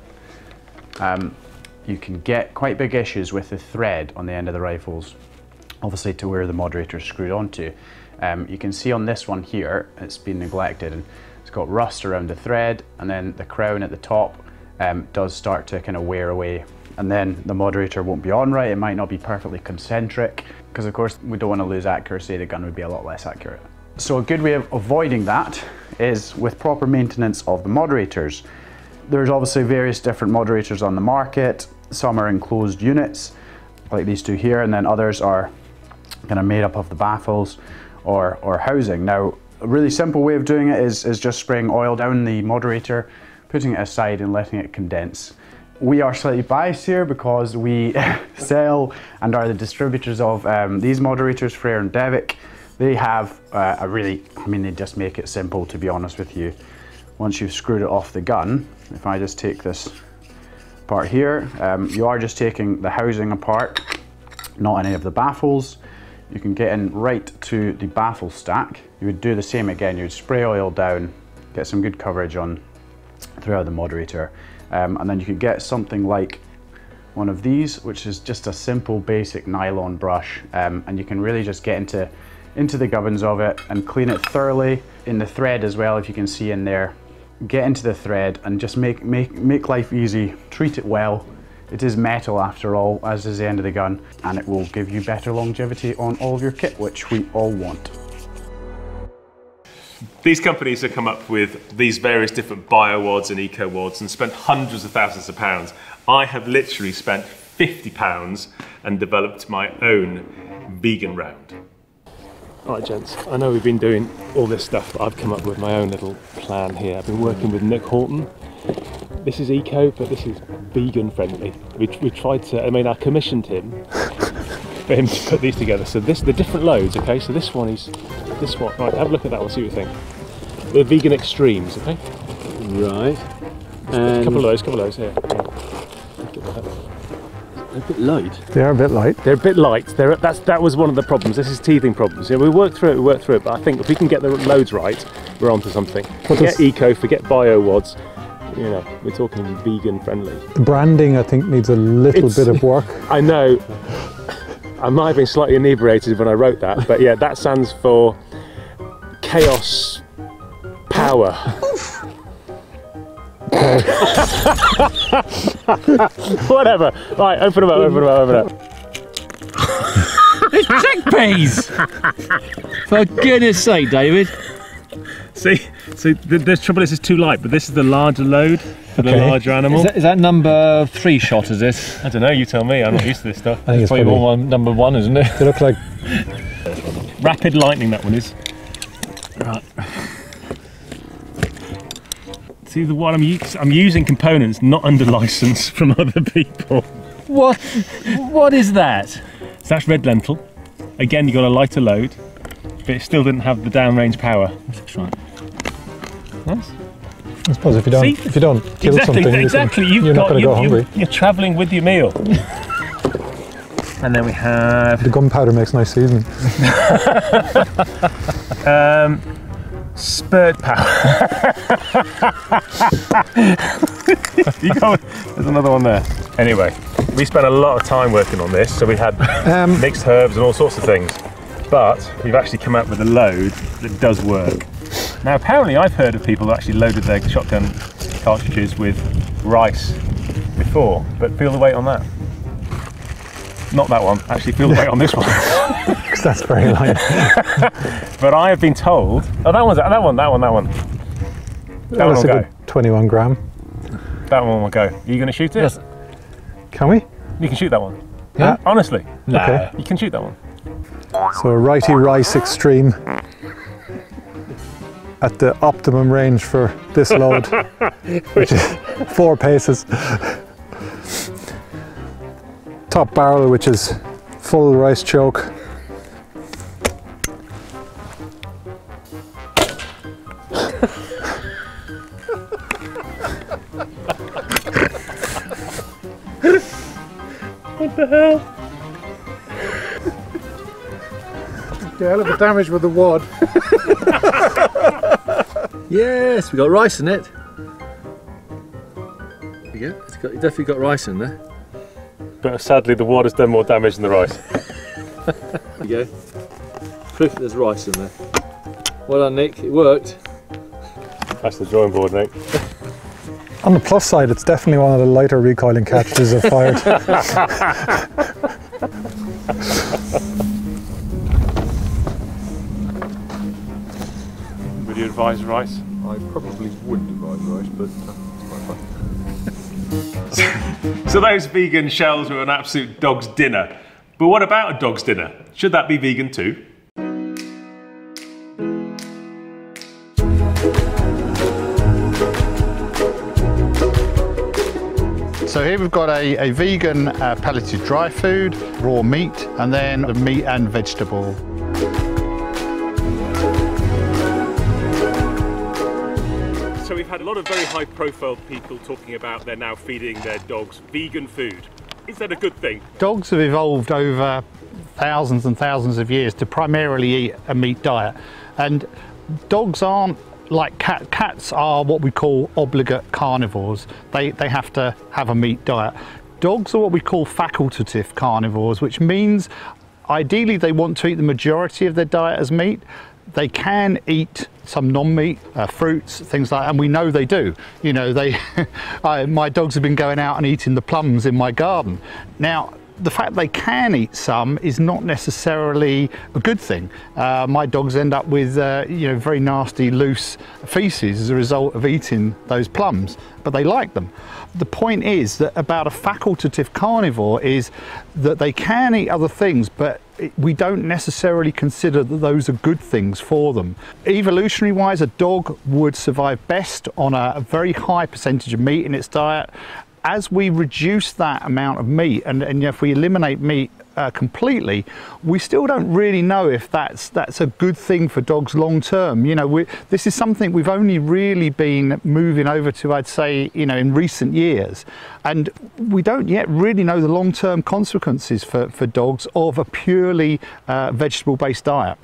you can get quite big issues with the thread on the end of the rifles, obviously to where the moderator is screwed onto. You can see on this one here, it's been neglected and it's got rust around the thread, and then the crown at the top does start to kind of wear away. And then the moderator won't be on right, it might not be perfectly concentric, because of course we don't want to lose accuracy, the gun would be a lot less accurate. So a good way of avoiding that is with proper maintenance of the moderators. There's obviously various different moderators on the market. Some are enclosed units, like these two here, and then others are kind of made up of the baffles or housing. Now, a really simple way of doing it is just spraying oil down the moderator, putting it aside and letting it condense. We are slightly biased here because we sell and are the distributors of these moderators, Frere and Devic. They have a really, I mean, they just make it simple, to be honest with you. Once you've screwed it off the gun, if I just take this part here, you are just taking the housing apart, not any of the baffles. You can get in right to the baffle stack. You would do the same again. You would spray oil down, get some good coverage on throughout the moderator. And then you could get something like one of these, which is just a simple basic nylon brush. And you can really just get into the gubbins of it and clean it thoroughly. In the thread as well, if you can see in there, get into the thread and just make life easy, treat it well. It is metal after all, as is the end of the gun, and it will give you better longevity on all of your kit, which we all want. These companies have come up with these various different bio wads and eco wads and spent hundreds of thousands of pounds. I have literally spent £50 and developed my own vegan round. All right, gents, I know we've been doing all this stuff, but I've come up with my own little plan here. I've been working with Nick Horton. This is eco, but this is vegan friendly. We tried to, I mean, I commissioned him for him to put these together. So this, the different loads, okay? So this one is, this one, right, have a look at that one, see what you think. The vegan extremes, okay? Right. And a couple of those here. They're a bit light. They are a bit light. They're a bit light. That was one of the problems. This is teething problems. Yeah, we worked through it, but I think if we can get the loads right, we're onto something. Forget eco, forget bio wads. You know, we're talking vegan friendly. The branding, I think, needs a little bit of work. I know. I might have been slightly inebriated when I wrote that, but yeah, that stands for chaos power. Whatever. Right, open them up, open them up, open them up. It's chickpeas! For goodness sake, David. See, the trouble is it's too light, but this is the larger load for the larger animal. Is that number 3 shot, is this? I don't know, you tell me, I'm not used to this stuff. I think it's probably number 1, isn't it? It looks like... Rapid lightning, that one is. Right. See, the one I'm using components not under license from other people. What? What is that? So that's red lentil. Again, you got a lighter load, but it still didn't have the downrange power. Let's try it. Nice. I suppose if you don't, kill something, exactly, you're not going to go hungry. You're travelling with your meal. And then we have... The gunpowder makes nice seasoning. Spurt power. There's another one there. Anyway, we spent a lot of time working on this, so we had mixed herbs and all sorts of things. But we've actually come up with a load that does work. Now apparently I've heard of people who actually loaded their shotgun cartridges with rice before, but feel the weight on that. Not that one, actually feel the weight on this one. Because that's very light. But I have been told, oh that one. That one will go. 21 gram. That one will go. Are you going to shoot it? Yes. Can we? You can shoot that one. Yeah. Honestly. No. Okay. You can shoot that one. So a righty rice extreme. At the optimum range for this load, which is 4 paces. Top barrel, which is full rice choke. What the hell? Yeah, hell of a damage with the wad. Yes, we got rice in it. There we go. It's got, you definitely got rice in there. But sadly, the water's done more damage than the rice. There we go. Proof that there's rice in there. Well done, Nick. It worked. That's the drawing board, Nick. On the plus side, it's definitely one of the lighter recoiling cartridges I've fired. Would you advise rice? I probably wouldn't advise rice, but it's quite fun. So those vegan shells were an absolute dog's dinner. But what about a dog's dinner? Should that be vegan too? So here we've got a vegan pelleted dry food, raw meat, and then the meat and vegetable. So we've had a lot of very high profile people talking about they're now feeding their dogs vegan food. Is that a good thing? Dogs have evolved over thousands and thousands of years to primarily eat a meat diet. And dogs aren't like cats. Cats are what we call obligate carnivores. They have to have a meat diet. Dogs are what we call facultative carnivores, which means ideally they want to eat the majority of their diet as meat. They can eat some non-meat, fruits, things like that, and we know they do. You know, they, my dogs have been going out and eating the plums in my garden. Now, the fact they can eat some is not necessarily a good thing. My dogs end up with, you know, very nasty, loose feces as a result of eating those plums, but they like them. The point is that about a facultative carnivore is that they can eat other things, but we don't necessarily consider that those are good things for them. Evolutionary wise, a dog would survive best on a very high percentage of meat in its diet. As we reduce that amount of meat, and if we eliminate meat completely, we still don't really know if that's a good thing for dogs long term. You know, this is something we've only really been moving over to, I'd say, you know, in recent years, and we don't yet really know the long term consequences for dogs of a purely vegetable based diet.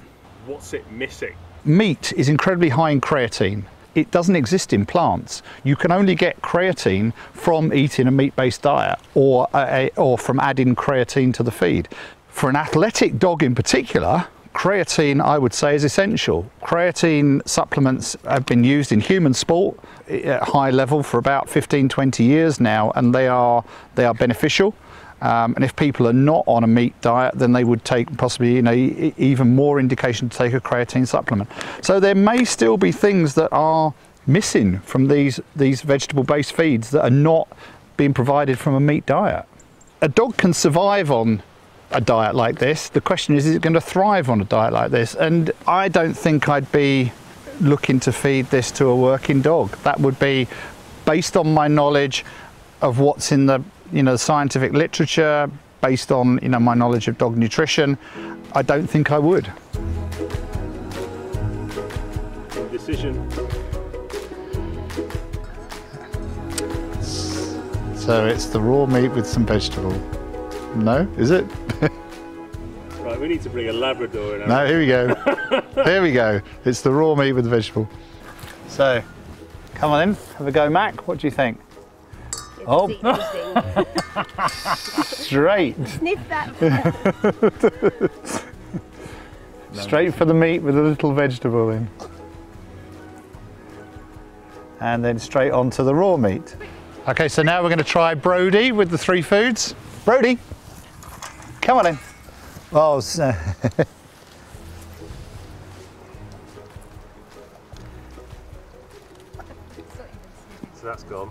What's it missing? Meat is incredibly high in creatine. It doesn't exist in plants. You can only get creatine from eating a meat-based diet or from adding creatine to the feed. For an athletic dog in particular, creatine, I would say, is essential. Creatine supplements have been used in human sport at high level for about 15, 20 years now, and they are beneficial. And if people are not on a meat diet, then they would take possibly, you know, even more indication to take a creatine supplement. So there may still be things that are missing from these vegetable-based feeds that are not being provided from a meat diet. A dog can survive on a diet like this. The question is it going to thrive on a diet like this? And I don't think I'd be looking to feed this to a working dog. That would be based on my knowledge of what's in the scientific literature, based on my knowledge of dog nutrition. I don't think I would. Decision. So it's the raw meat with some vegetable. No, is it? Right, we need to bring a Labrador in. No, here we go. Here we go. It's the raw meat with the vegetable. So, come on in, have a go, Mac. What do you think? Oh, straight. Sniff that. Straight for the meat with a little vegetable in. And then straight onto the raw meat. Okay, so now we're going to try Brody with the three foods. Brody, come on in. Oh, so that's gone.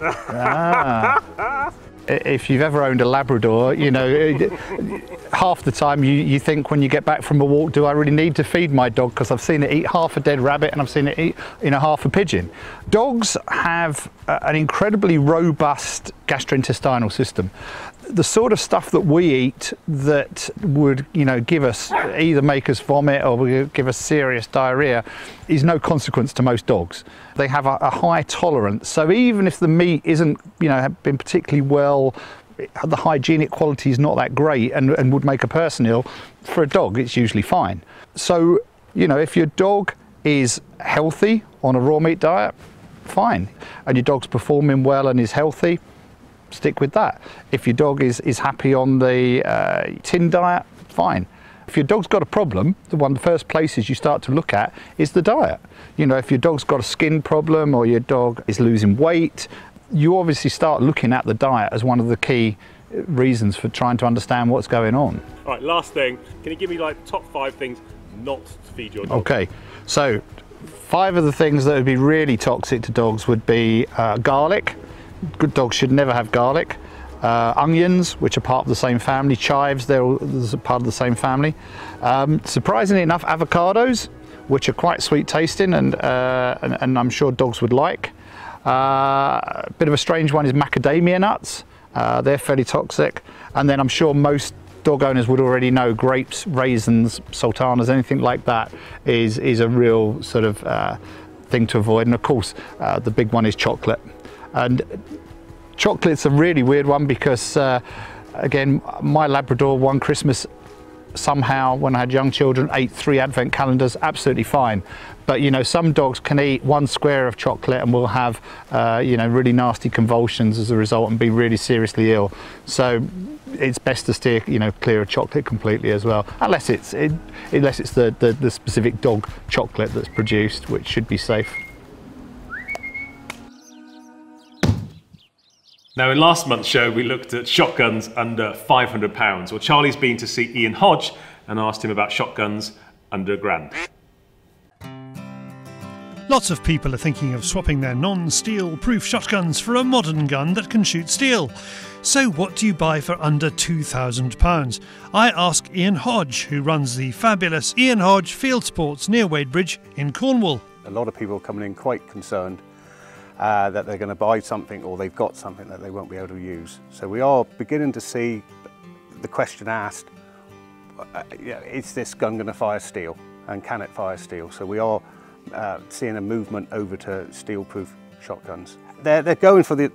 Ah. If you've ever owned a Labrador, half the time you think when you get back from a walk, do I really need to feed my dog? Because I've seen it eat half a dead rabbit and I've seen it eat half a pigeon. Dogs have an incredibly robust gastrointestinal system. The sort of stuff that we eat that would, give us, either make us vomit or give us serious diarrhea, is no consequence to most dogs. They have a high tolerance. So even if the meat isn't, been particularly well, the hygienic quality is not that great and would make a person ill, for a dog it's usually fine. So, if your dog is healthy on a raw meat diet, fine. And your dog's performing well and is healthy, stick with that. If your dog is happy on the tin diet, fine. If your dog's got a problem, one of the first places you start to look at is the diet. If your dog's got a skin problem or your dog is losing weight, you obviously start looking at the diet as one of the key reasons for trying to understand what's going on. All right, last thing. Can you give me top 5 things not to feed your dog? Okay, so 5 of the things that would be really toxic to dogs would be garlic. Good dogs should never have garlic. Onions, which are part of the same family. Chives, they're all part of the same family. Surprisingly enough, avocados, which are quite sweet tasting and I'm sure dogs would like. A bit of a strange one is macadamia nuts. They're fairly toxic. And then I'm sure most dog owners would already know grapes, raisins, sultanas, anything like that is a real sort of thing to avoid. And of course, the big one is chocolate. And chocolate's a really weird one because, again, my Labrador one Christmas, somehow when I had young children, ate 3 advent calendars, absolutely fine. But some dogs can eat 1 square of chocolate and will have really nasty convulsions as a result and be really seriously ill. So it's best to steer clear of chocolate completely as well, unless it's the specific dog chocolate that's produced, which should be safe. Now, in last month's show, we looked at shotguns under £500. Well, Charlie's been to see Ian Hodge and asked him about shotguns under £1,000. Lots of people are thinking of swapping their non-steel proof shotguns for a modern gun that can shoot steel. So what do you buy for under £2,000? I ask Ian Hodge, who runs the fabulous Ian Hodge Field Sports near Wadebridge in Cornwall. A lot of people are coming in quite concerned that they're going to buy something or they've got something that they won't be able to use. So we are beginning to see the question asked, is this gun going to fire steel and can it fire steel? So we are seeing a movement over to steel-proof shotguns. They're going for the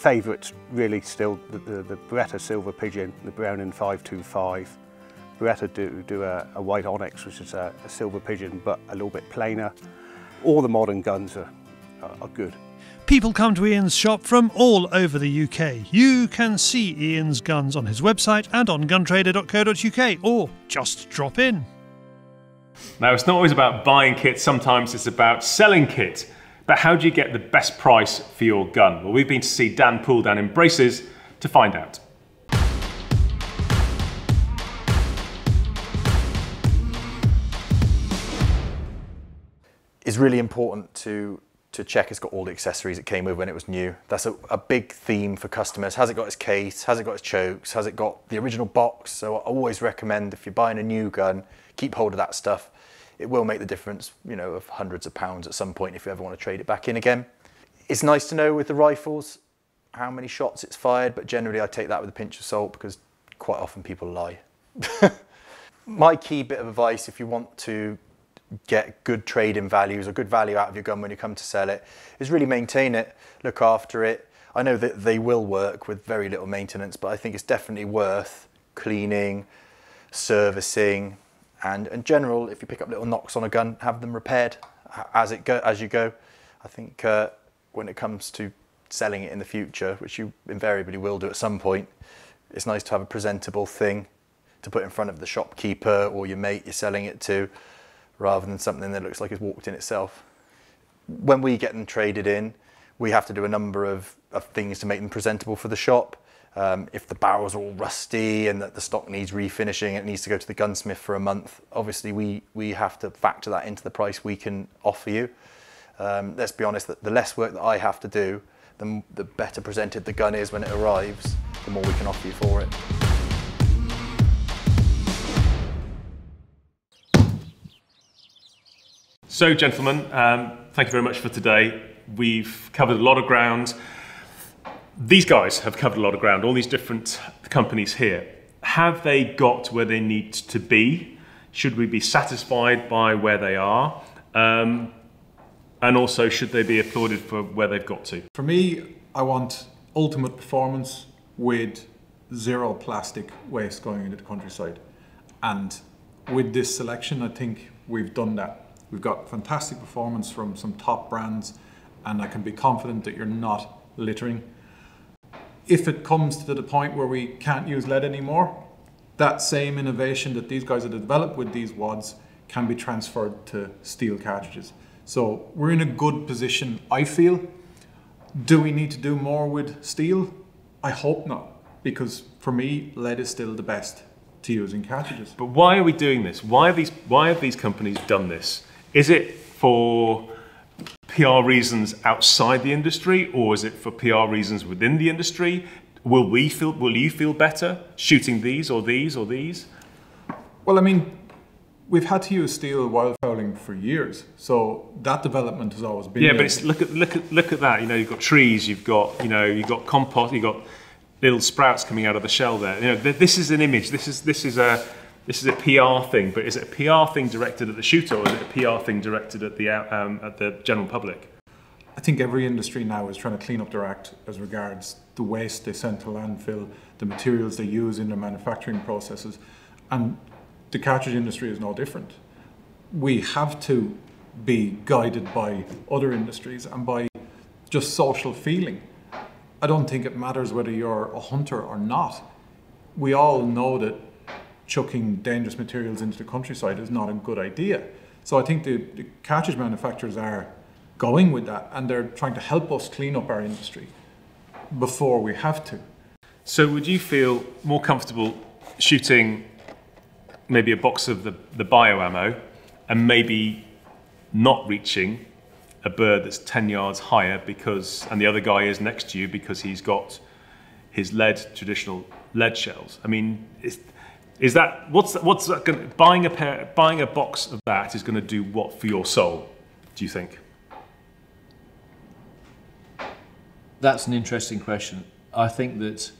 favourites really still, the Beretta Silver Pigeon, the Browning 525. Beretta do a White Onyx, which is a Silver Pigeon but a little bit plainer. All the modern guns are good. People come to Ian's shop from all over the UK. You can see Ian's guns on his website and on guntrader.co.uk, or just drop in. Now, it's not always about buying kit, sometimes it's about selling kit. But how do you get the best price for your gun? Well, we've been to see Dan Poole down in Braces to find out. It's really important to to check it's got all the accessories it came with when it was new. That's a big theme for customers. Has it got its case? Has it got its chokes? Has it got the original box? So I always recommend, if you're buying a new gun, keep hold of that stuff. It will make the difference, you know, of hundreds of pounds at some point if you ever want to trade it back in again. It's nice to know with the rifles how many shots it's fired, but generally I take that with a pinch of salt because quite often people lie. My key bit of advice, if you want to get good trade-in values or good value out of your gun when you come to sell it, is really maintain it, look after it. I know that they will work with very little maintenance, but I think it's definitely worth cleaning, servicing, and in general, if you pick up little knocks on a gun, have them repaired as you go. I think when it comes to selling it in the future, which you invariably will do at some point, it's nice to have a presentable thing to put in front of the shopkeeper or your mate you're selling it to, rather than something that looks like it's walked in itself. When we get them traded in, we have to do a number of things to make them presentable for the shop. If the barrel's all rusty and that the stock needs refinishing, it needs to go to the gunsmith for a month. Obviously, we have to factor that into the price we can offer you. Let's be honest, that the less work that I have to do, the better presented the gun is when it arrives, the more we can offer you for it. So gentlemen, thank you very much for today. We've covered a lot of ground. These guys have covered a lot of ground, all these different companies here. Have they got where they need to be? Should we be satisfied by where they are? And also, should they be applauded for where they've got to? For me, I want ultimate performance with zero plastic waste going into the countryside. And with this selection, I think we've done that. We've got fantastic performance from some top brands, and I can be confident that you're not littering. If it comes to the point where we can't use lead anymore, that same innovation that these guys have developed with these wads can be transferred to steel cartridges. So we're in a good position, I feel. Do we need to do more with steel? I hope not, because for me, lead is still the best to use in cartridges. But why are we doing this? Why have these companies done this? Is it for PR reasons outside the industry, or is it for PR reasons within the industry? Will you feel better shooting these or these or these? Well, I mean, we've had to use steel wildfowling for years, so that development has always been. Yeah, but it's, look at that. You know, you've got trees, you've got compost, you've got little sprouts coming out of the shell there. You know, this is an image. This is a PR thing, but is it a PR thing directed at the shooter, or is it a PR thing directed at the general public? I think every industry now is trying to clean up their act as regards the waste they send to landfill, the materials they use in their manufacturing processes, and the cartridge industry is no different. We have to be guided by other industries and by just social feeling. I don't think it matters whether you're a hunter or not. We all know that chucking dangerous materials into the countryside is not a good idea. So I think the cartridge manufacturers are going with that, and they're trying to help us clean up our industry before we have to. So would you feel more comfortable shooting maybe a box of the Bio Ammo and maybe not reaching a bird that's 10 yards higher because, and the other guy is next to you because he's got his traditional lead shells? I mean, buying a box of that is gonna do what for your soul, do you think? That's an interesting question. I think that,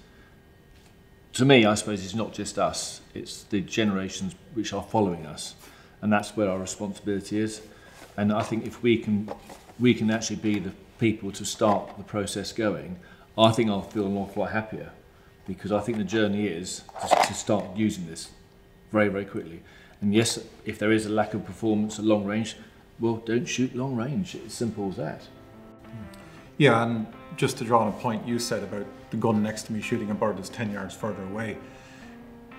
to me, I suppose it's not just us, it's the generations which are following us. And that's where our responsibility is. And I think if we can actually be the people to start the process going, I think I'll feel an awful lot happier, because I think the journey is to start using this very, very quickly. And yes, if there is a lack of performance at long range, well, don't shoot long range. It's as simple as that. Yeah, and just to draw on a point you said about the gun next to me shooting a bird that's 10 yards further away,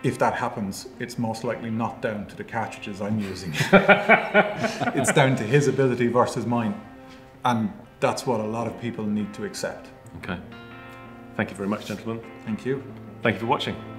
if that happens, it's most likely not down to the cartridges I'm using. It's down to his ability versus mine. And that's what a lot of people need to accept. Okay. Thank you very much, gentlemen. Thank you. Thank you for watching.